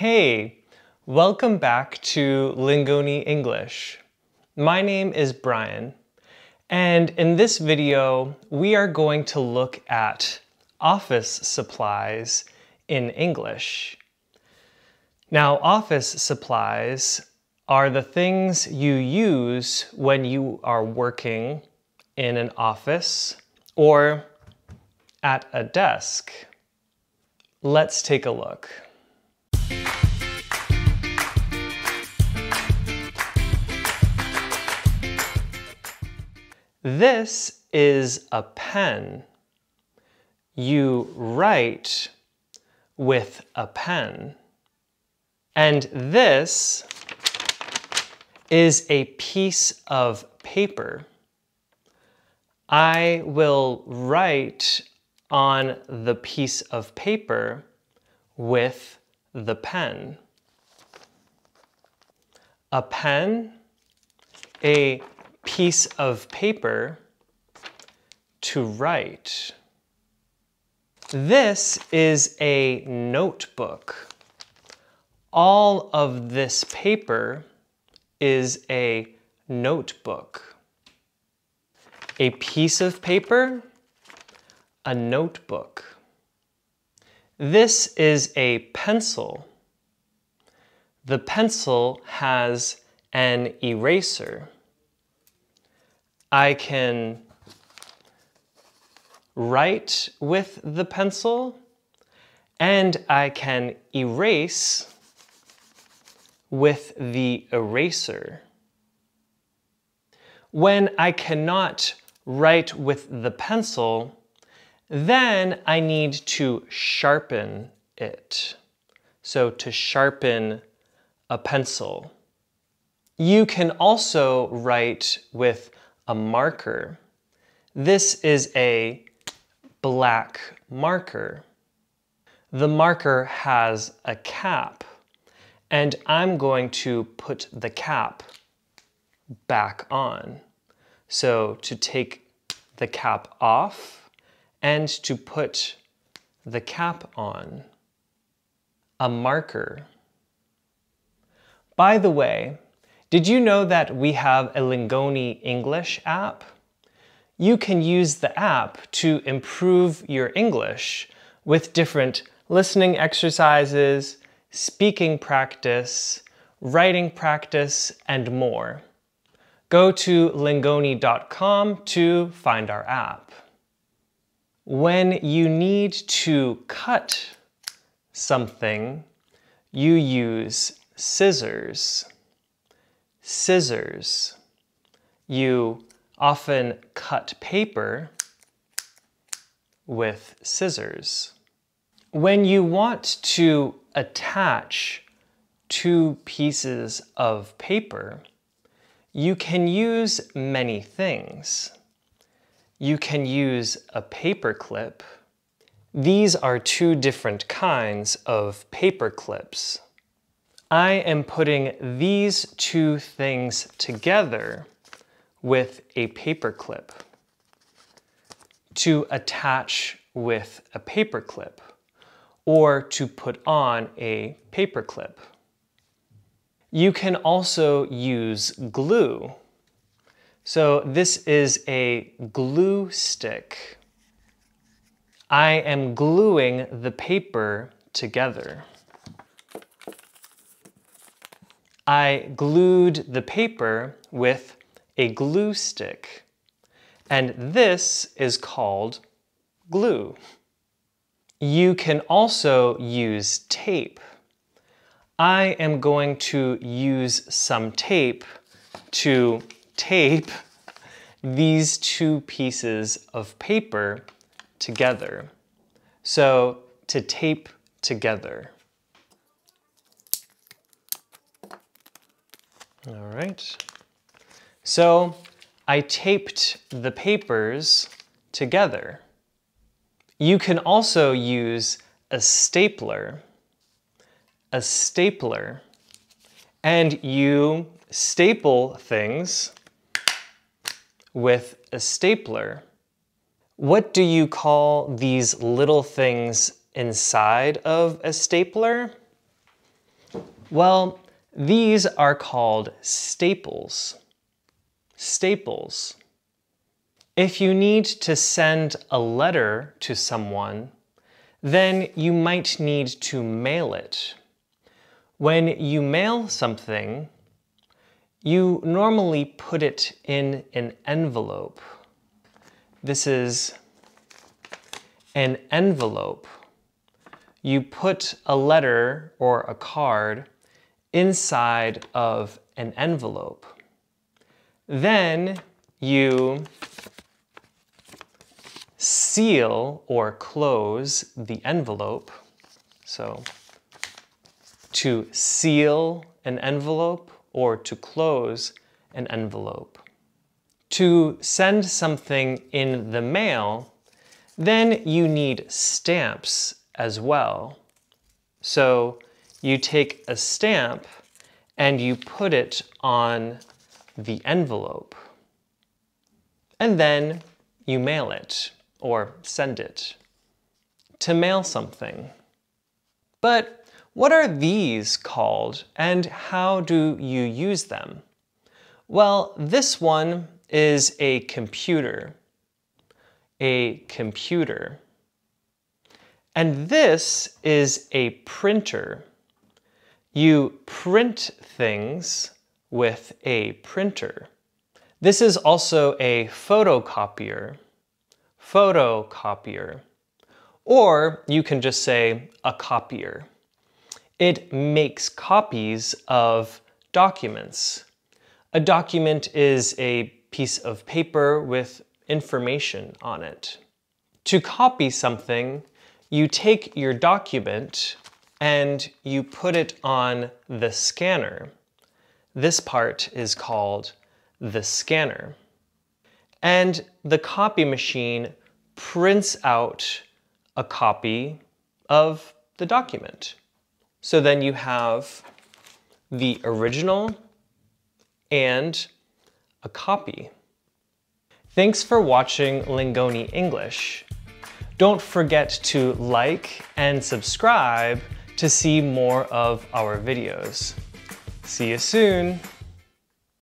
Hey, welcome back to Lingoni English. My name is Brian, and in this video, we are going to look at office supplies in English. Now, office supplies are the things you use when you are working in an office or at a desk. Let's take a look. This is a pen. You write with a pen. And this is a piece of paper. I will write on the piece of paper with the pen. A pen, a piece of paper to write. This is a notebook. All of this paper is a notebook. A piece of paper, a notebook. This is a pencil. The pencil has an eraser. I can write with the pencil, and I can erase with the eraser. When I cannot write with the pencil, then I need to sharpen it. So to sharpen a pencil. You can also write with a marker. This is a black marker. The marker has a cap, and I'm going to put the cap back on. So to take the cap off, and to put the cap on. A marker. By the way, did you know that we have a Lingoni English app? You can use the app to improve your English with different listening exercises, speaking practice, writing practice, and more. Go to lingoni.com to find our app. When you need to cut something, you use scissors. Scissors. You often cut paper with scissors. When you want to attach two pieces of paper, you can use many things. You can use a paper clip. These are two different kinds of paper clips. I am putting these two things together with a paper clip. To attach with a paper clip, or to put on a paper clip. You can also use glue. So this is a glue stick. I am gluing the paper together. I glued the paper with a glue stick, and this is called glue. You can also use tape. I am going to use some tape to tape these two pieces of paper together. So, to tape together. All right. So, I taped the papers together. You can also use a stapler. A stapler. And you staple things with a stapler. What do you call these little things inside of a stapler? Well, these are called staples. Staples. If you need to send a letter to someone, then you might need to mail it. When you mail something, you normally put it in an envelope. This is an envelope. You put a letter or a card inside of an envelope. Then you seal or close the envelope. So to seal an envelope or to close an envelope. To send something in the mail, then you need stamps as well. So you take a stamp and you put it on the envelope. And then you mail it or send it. To mail something. But what are these called and how do you use them? Well, this one is a computer. A computer. And this is a printer. You print things with a printer. This is also a photocopier. Photocopier. Or you can just say a copier. It makes copies of documents. A document is a piece of paper with information on it. To copy something, you take your document and you put it on the scanner. This part is called the scanner. And the copy machine prints out a copy of the document. So then you have the original and a copy. Thanks for watching Lingoni English. Don't forget to like and subscribe to see more of our videos. See you soon!